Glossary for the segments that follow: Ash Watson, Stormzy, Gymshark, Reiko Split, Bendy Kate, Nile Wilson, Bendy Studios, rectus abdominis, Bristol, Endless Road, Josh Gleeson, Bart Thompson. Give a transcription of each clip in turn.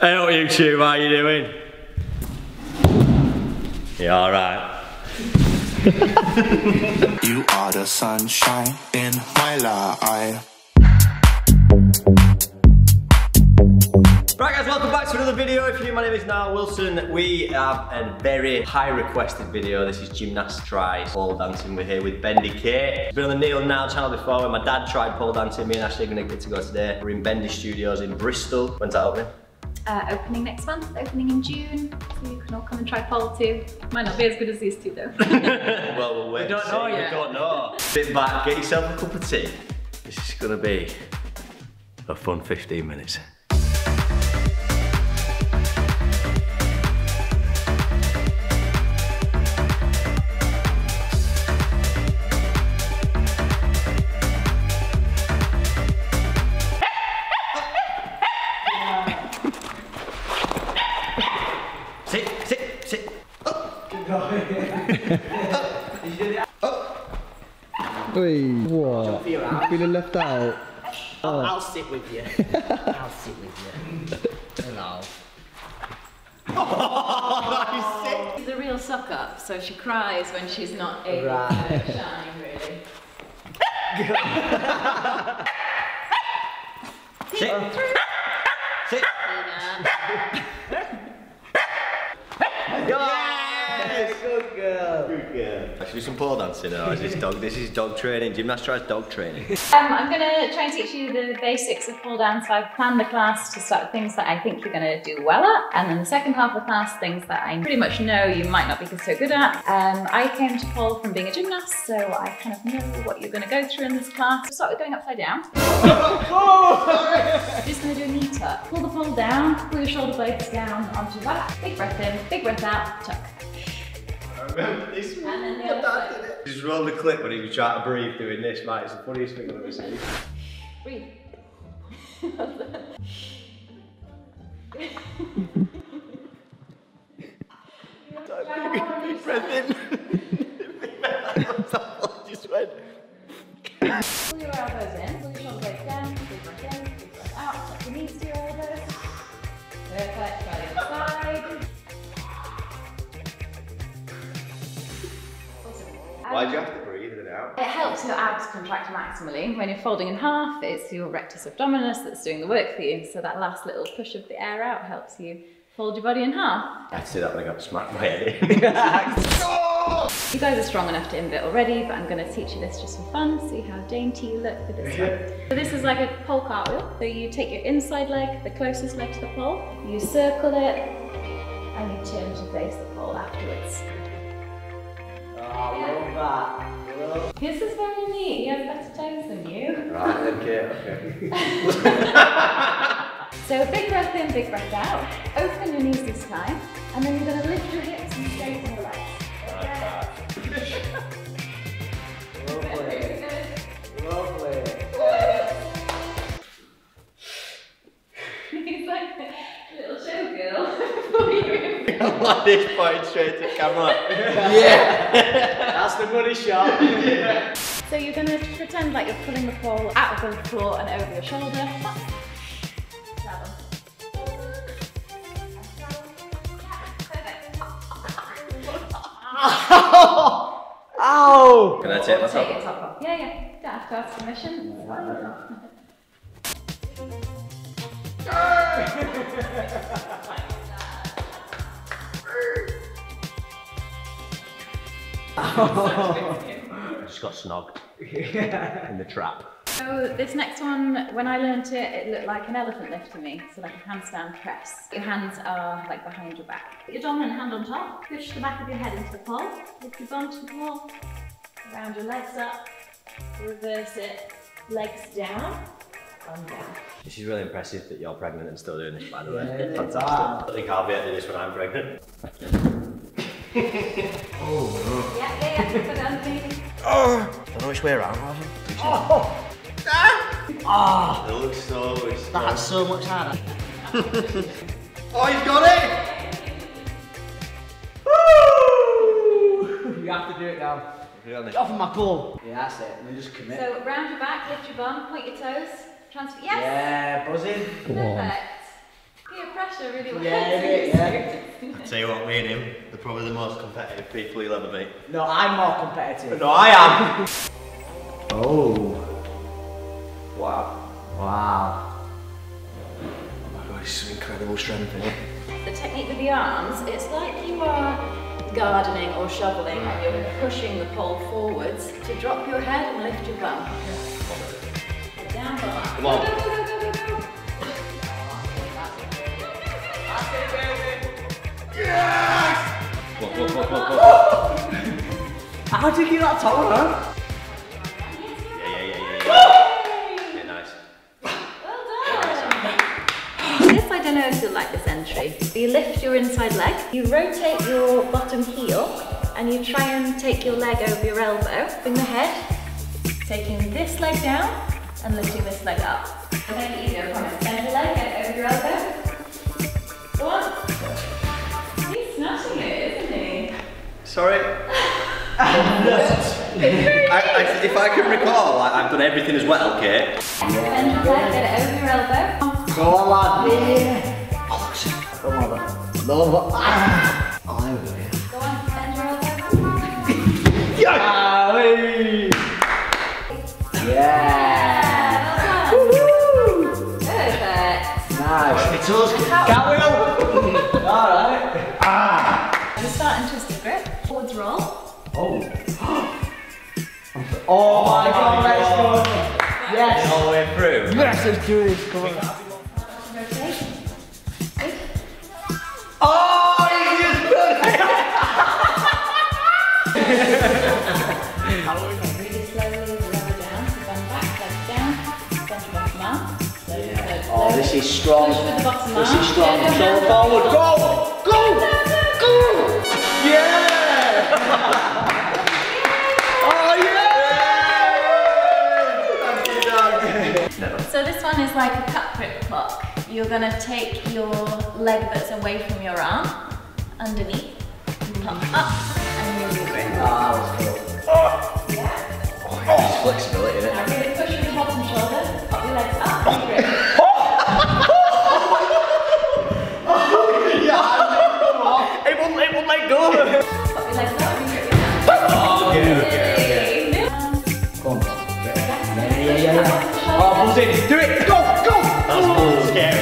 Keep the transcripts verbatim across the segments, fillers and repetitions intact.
Hey up YouTube, how you doing? Yeah, alright. You are the sunshine in my life. Right guys, welcome back to another video. If you're new, my name is Nile Wilson. We have a very high requested video. This is gymnast tries pole dancing. We're here with Bendy Kate. She's been on the Nile Now channel before when my dad tried pole dancing. Me and Ashley are gonna get to go today. We're in Bendy Studios in Bristol. When's that opening? Uh, opening next month, opening in June, so you can all come and try pole too. Might not be as good as these two though. Well, we'll wait. We don't know yet. We don't know. Sit back, get yourself a cup of tea. This is gonna be a fun fifteen minutes. Wait, what? You're feeling left out. I'll, oh. I'll sit with you. I'll sit with you. Hello. Oh, that is sick. She's a real suck up, so she cries when she's not able right. to shine, really. Sit. Sit. Good girl. Good girl. I should do some pole dancing now. This is dog. This is dog training. Gymnast tries dog training. Um, I'm gonna try and teach you the basics of pole dance. So I've planned the class to start with things that I think you're gonna do well at, and then the second half of the class, things that I pretty much know you might not be so good at. Um, I came to pole from being a gymnast, so I kind of know what you're gonna go through in this class. We'll start with going upside down. Oh, just gonna do a knee tuck. Pull the pole down. Pull your shoulder blades down onto that. Big breath in. Big breath out. Tuck. This and then the other did it. Just roll the clip when he was trying to breathe doing this, mate. It's the funniest thing I've ever seen. Breathe. Big breath in. Just went. Pull your elbows in. Pull your shoulder blades down. Big breath in. Big breath out. Tuck your knees to your elbows. Perfect. Try the other side. Why do you have to breathe in and out? It helps your abs contract maximally. When you're folding in half, it's your rectus abdominis that's doing the work for you. So that last little push of the air out helps you fold your body in half. I had to do that when I got smacked my head in. You guys are strong enough to invert already, but I'm going to teach you this just for fun. See how dainty you look with this one. So this is like a pole cartwheel. So you take your inside leg, the closest leg to the pole, you circle it, and you turn to face the pole afterwards. Oh, this is very neat, he has better toes than you. Right, okay, okay. So big breath in, big breath out. Open your knees this time, and then you're going to lift your hips and straighten your legs. Okay. Lovely. Lovely. He's like a little showgirl. I'm like this point straight to camera. Yeah! That's the money shot. Yeah. So you're going to pretend like you're pulling the pole out of the floor and over your shoulder. Ow! Ow! Can I take my top off? Top off? Yeah, yeah. You don't have to ask permission. No, no, no. Oh. Just got snogged in the trap. So this next one, when I learnt it, it looked like an elephant lift to me. So like a handstand press. Your hands are like behind your back. Put your dominant hand on top, push the back of your head into the pole, lift your bum to the pole, round your legs up, reverse it, legs down, bum down. This is really impressive that you're pregnant and still doing this, by the way. Yeah, fantastic. Wow. I think I'll be able to do this when I'm pregnant. Oh, no. Yeah, yeah, yeah, put it underneath. Oh! I don't know which way around, Roger. Oh! Ah! Ah! It looks so much harder. That's so much harder. Oh, you've got it! Woo! You have to do it now. Get off of my pole. Yeah, that's it. And then just commit. So, round your back, lift your bum, point your toes, transfer. Yes! Yeah, buzzing. Perfect. Feel pressure actually really well. Yeah, yeah, yeah. I tell you what, me and him, they're probably the most competitive people you'll ever meet. No, I'm more competitive. No, I am. Oh. Wow. Wow. Oh my God, this is incredible strength in it. The technique with the arms, it's like you are gardening or shoveling and you're pushing the pole forwards to drop your head and lift your bum. Yeah. Down the line. Come on. Go, go, go, go, go, go. Yes! What, what, what, what, what? How did you get that tall, huh? Yeah, yeah, yeah, yeah, yeah. Yeah, nice. I don't know if you'll like this entry. You lift your inside leg, you rotate your bottom heel, and you try and take your leg over your elbow. Bring the head, taking this leg down, and lifting this leg up. Make it easier, I promise. Bend the leg, get over your elbow. Go on. He's smashing it, isn't he? Sorry. I, I, if I can recall, I, I've done everything as well, Kate. Bend the leg, get it over your elbow. Go on, lad. Yeah. Oh, shit. Come on, lad. No, ah. Oh, there we go. Go on, bend your elbow. Yeah. Yeah. Woohoo. Perfect. Nice. It's us. Can't we all? All right. Ah. Just start in twisted grip. Forwards roll. Oh. Oh my God. Let's go. Yes. All the way through. Yes, let's do this. Come on. Oh, you just built it! Really slowly, lower down, so bend back, legs down, bend your bottom arm. So yeah. Oh, this is strong. Push with the bottom arm. This is strong. Yeah, go forward. Go! Go! Go! Yeah! Oh, yeah! Thank you, dog. So this one is like a cut grip clock. You're going to take your leg that's away from your arm, underneath, pump up, and move your grip. Oh, that's cool. Oh, yeah. Oh, yeah. Flexibility, isn't it? I'm going to push with the bottom shoulder, pop your legs up, and grip. Oh, it won't, it won't let go. Pop your legs up, and grip your hands. Oh, okay, okay, okay. Come on. Yeah, yeah, yeah, yeah. Oh, pulls in. Do it. Go, go. That's cool. Scary.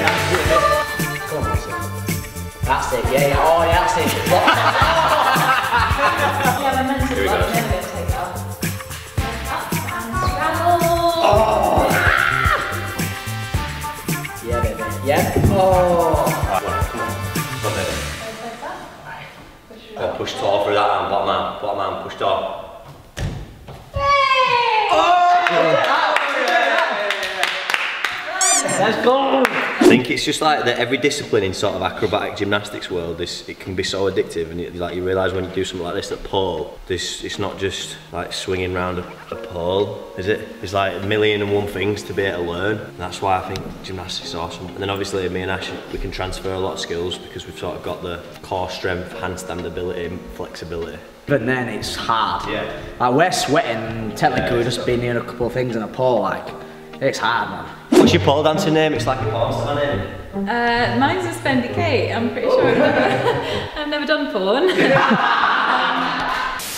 That's it, yeah, yeah, oh yeah, that's it. Yeah, my mental block, I'm going to take it off. Up and travel. Oh. Ah. Yeah, baby, yeah. Oh. Right, come on. Come on, baby. I'll push tall through that arm, bottom arm, bottom arm, push tall. Hey! Oh! Yeah. Yeah. Let's go! I think it's just like that every discipline in sort of acrobatic gymnastics world, this it can be so addictive, and it, like you realise when you do something like this, that pole, this it's not just like swinging round a, a pole, is it? It's like a million and one things to be able to learn. And that's why I think gymnastics is awesome. And then obviously me and Ash, we can transfer a lot of skills because we've sort of got the core strength, handstand ability, flexibility. But then it's hard. Yeah. Like we're sweating, technically yeah, we've just been doing a couple of things in a pole, like it's hard, man. What's your pole dancer name? It's like a pole star name. Uh, mine's just Bendy Kate. I'm pretty sure I've never, I've never done porn.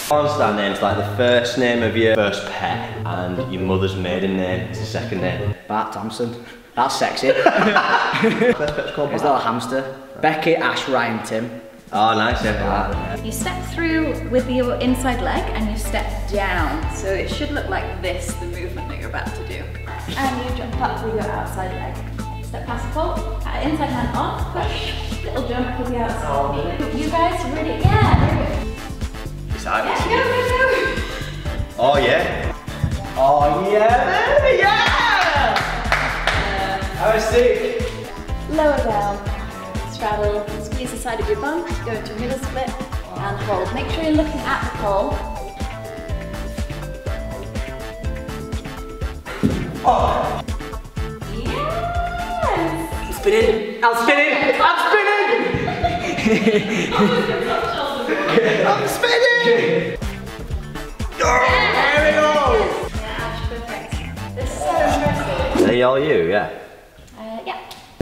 Pole star name's like the first name of your first pet and your mother's maiden name is the second name. Bart Thompson. That's sexy. Is that a hamster? Becky, Ash, Ryan, Tim. Oh, nice. Yeah. You step through with your inside leg and you step down. So it should look like this, the movement that you're about to do. And you jump up with your outside leg. Step past the pole, inside hand on, push, little jump with the outside knee. You guys really, yeah, there we go. It's like yeah, go, go, go. Oh yeah. Oh yeah, baby, yeah! Have a seat. Lower down, straddle, squeeze the side of your bum, go into a middle split, and hold. Make sure you're looking at the pole. Oh! Yes! I'm spinning! I'm spinning! I'm spinning! I'm spinning! Oh, there we go! Yeah, Ash, perfect. This is so impressive. Are they all you? Yeah. Uh, yeah.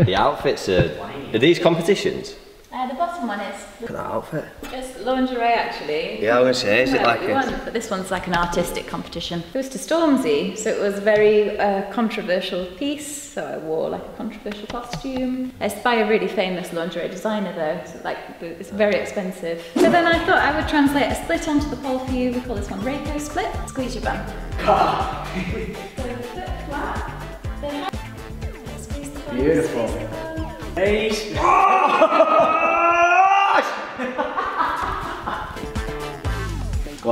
The outfits are, are these competitions? Uh, the bottom one is. Look at that outfit. It's lingerie actually. Yeah, I was going to say, is it like a... One, but this one's like an artistic competition. It was to Stormzy, so it was a very uh, controversial piece, so I wore like a controversial costume. It's by a really famous lingerie designer though, so like, it's very expensive. So then I thought I would translate a split onto the pole for you. We call this one Reiko Split. Squeeze your bum. Beautiful. Ace. Go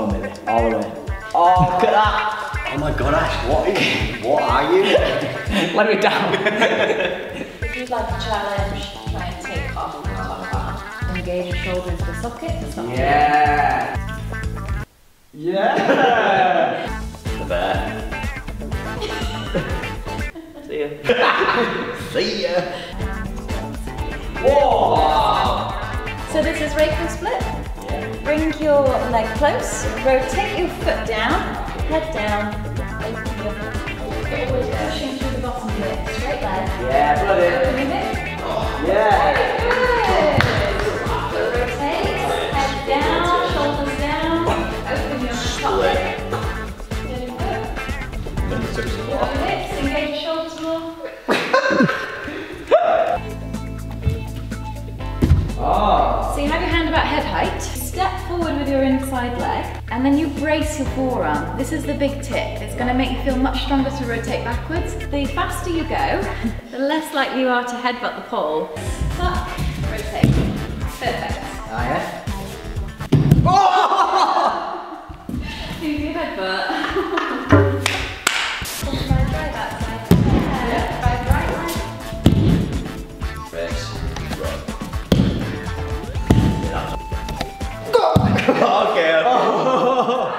on, baby. All the way. Oh, look at that. Oh my god, Ash, what are you? What are you? Let me down. If you'd like a challenge, try and take off the top part. Engage your shoulder into the socket. Yeah. Yeah. The bear. See ya. See ya. Whoa! So this is Reiko Split. Yeah. Bring your leg close, rotate your foot down, head down, open your foot. Always pushing through the bottom bit, straight leg. Yeah, got it. Opening it. Oh, yeah. Good. So rotate, head down, shoulders down, open your top leg. There you go. Your hips, engage your shoulders more. Oh. So you have your hand about head height, step forward with your inside leg, and then you brace your forearm. This is the big tip. It's going to make you feel much stronger to rotate backwards. The faster you go, the less likely you are to headbutt the pole. Up, rotate. Perfect. Oh yeah. Oh! Here's your headbutt. Okay. Oh.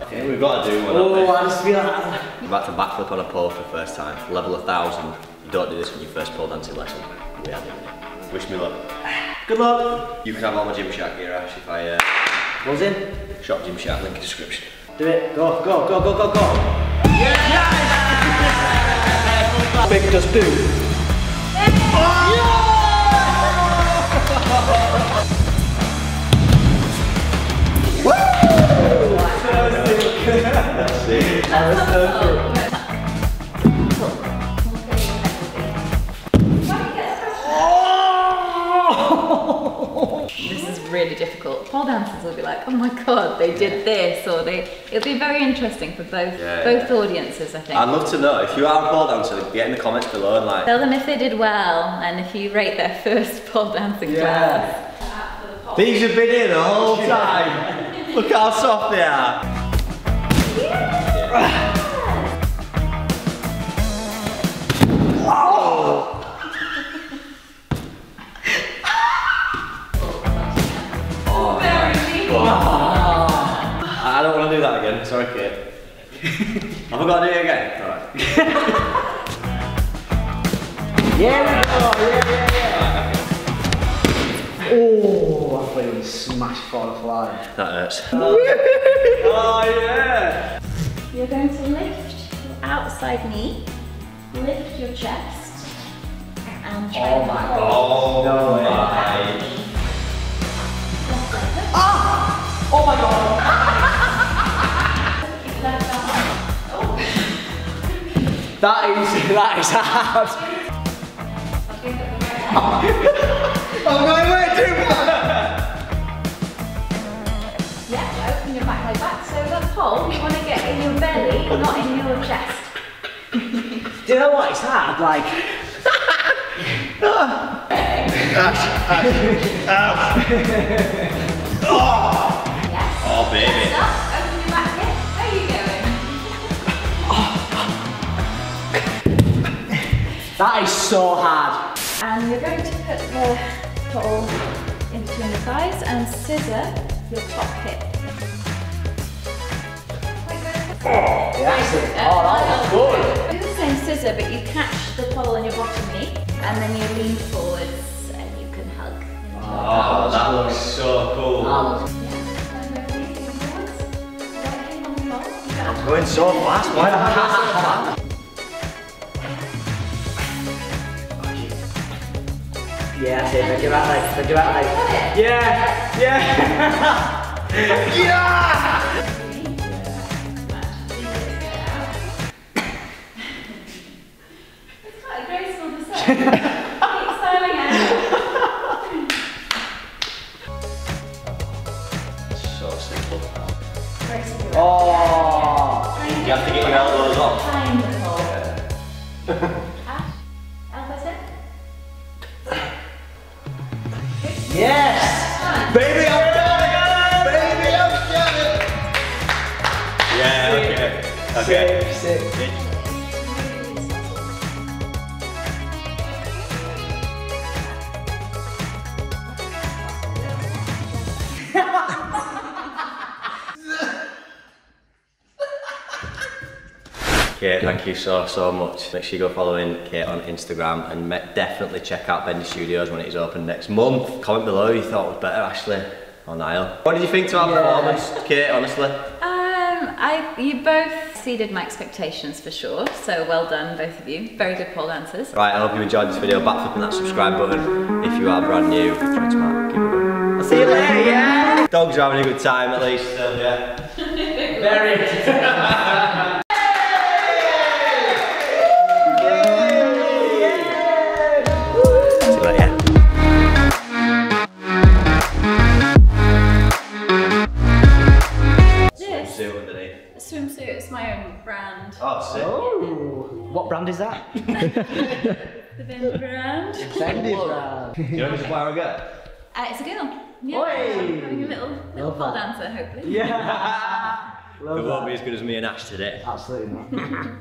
I think we've got to do one. Oh, I just feel like I'm about to backflip on a pole for the first time. Level a thousand. You don't do this when you first pole dancing lesson. We are doing it. Wish me luck. Good luck. You can have all my Gymshark gear, Ash, if I. Uh, was in? Shop Gymshark, link in description. Do it. Go, go, go, go, go, go. Yeah! Yeah. Big does do. Yeah. Oh. Yeah. That's it. That was so cool. Oh! This is really difficult. Pole dancers will be like, oh my god, they did this, or they. It'll be very interesting for both yeah, both yeah. audiences, I think. I'd love to know if you are a pole dancer. Get in the comments below and like. Tell them if they did well and if you rate their first pole dancing yeah. class. These have been in the whole time. Look how soft they are. Oh. Oh, very oh. I don't want to do that again. Sorry, kid. Have I got to do it again? All right. Yeah, oh, yeah, yeah, yeah. Oh, I played with smash for the fly. That hurts. Oh, oh yeah. You're going to lift your outside knee, lift your chest, and try oh my god! No way! Ah! Oh my god! That is that is hard. I'm going way too far. Yeah, open your back leg back. So that pole, you want to get in your belly, not in your chest. Do you know what? It's hard, like. Oh. Ash, Ash, Ash. Oh. Yes. Oh, baby. Open your back hip. How are you going? That is so hard. And you're going to put the pole in between the thighs and scissor your top hip. Oh, yes. Oh, that was good. Do the same scissor, but you catch the pole in your bottom knee, and then you lean forwards and you can hug. Oh, that looks so cool. Oh. Yeah. I'm going so fast. Why am I going so fast? Yeah, that's it. Now give out legs. Now give out legs. Yeah. Yeah. Yeah. It's quite graceful to say. Keep styling out. So simple. Graceful. Oh. You have to get your elbows off. Kind of. Yes! Baby, I'm done it! Baby, I'm done it! Yeah, okay. Okay. Sick, sick. Kate, thank you so, so much. Make sure you go following Kate on Instagram and definitely check out Bendy Studios when it is open next month. Comment below you thought was better, Ashley or Niall. What did you think to our yeah. performance, Kate, honestly? Um, I, you both exceeded my expectations for sure, so well done, both of you. Very good pole dancers. Right, I hope you enjoyed this video. Back flipping that subscribe button if you are brand new. Try to mark, keep it going. I'll see you later, yeah! Dogs are having a good time at least, so yeah. Very good. Is that? The Bendy brand. Bendy brand. Do you know which flower I get? Uh, it's a girl. Yeah. I'm having a little, little pole dancer, hopefully. Yeah. It won't be as good as me and Ash today. Absolutely not.